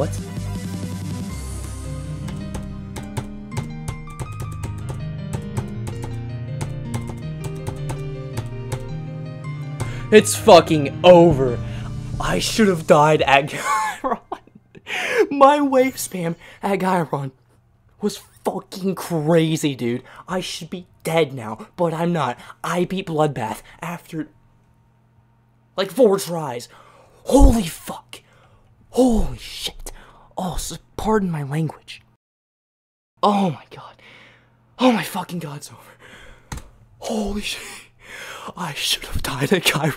What? It's fucking over. I should have died at Giron. My wave spam at Giron was fucking crazy, dude. I should be dead now, but I'm not. I beat Bloodbath after like 4 tries. Holy fuck. Holy shit. Oh, so pardon my language. Oh my god. Oh my fucking god, it's over. Holy shit. I should have died at Giron.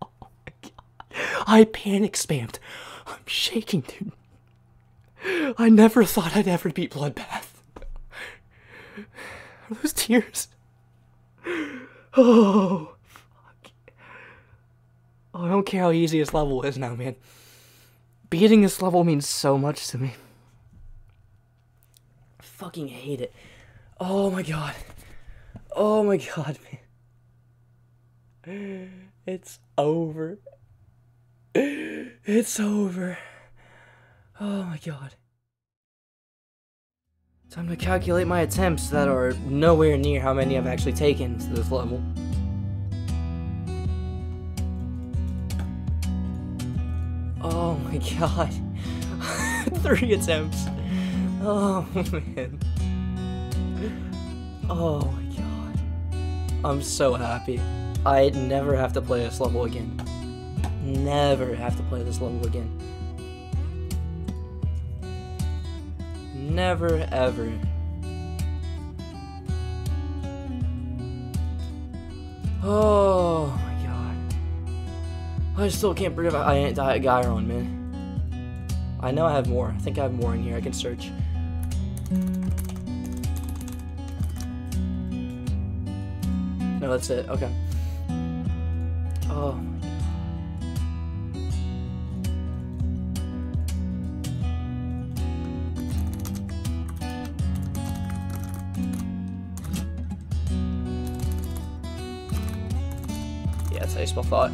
Oh my god. I panic spammed. I'm shaking, dude. I never thought I'd ever beat Bloodbath. Are those tears? Oh, fuck. Oh, I don't care how easy this level is now, man. Beating this level means so much to me. I fucking hate it. Oh my god. Oh my god, man. It's over. It's over. Oh my god. Time to calculate my attempts that are nowhere near how many I've actually taken to this level. Oh my god. 3 attempts. Oh man. Oh my god. I'm so happy. I'd never have to play this level again. Never have to play this level again. Never, ever. Oh my god. I still can't believe I ain't died at Giron, man. I know I have more. I think I have more in here. I can search. No, that's it. Okay. Oh. Yeah, that's how you spell thought.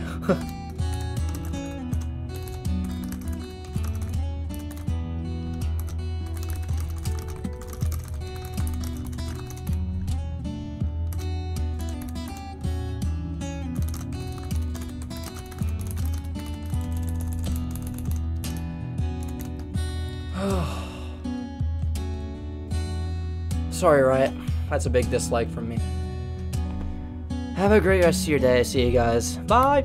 Sorry, Riot. That's a big dislike from me. Have a great rest of your day. See you guys. Bye!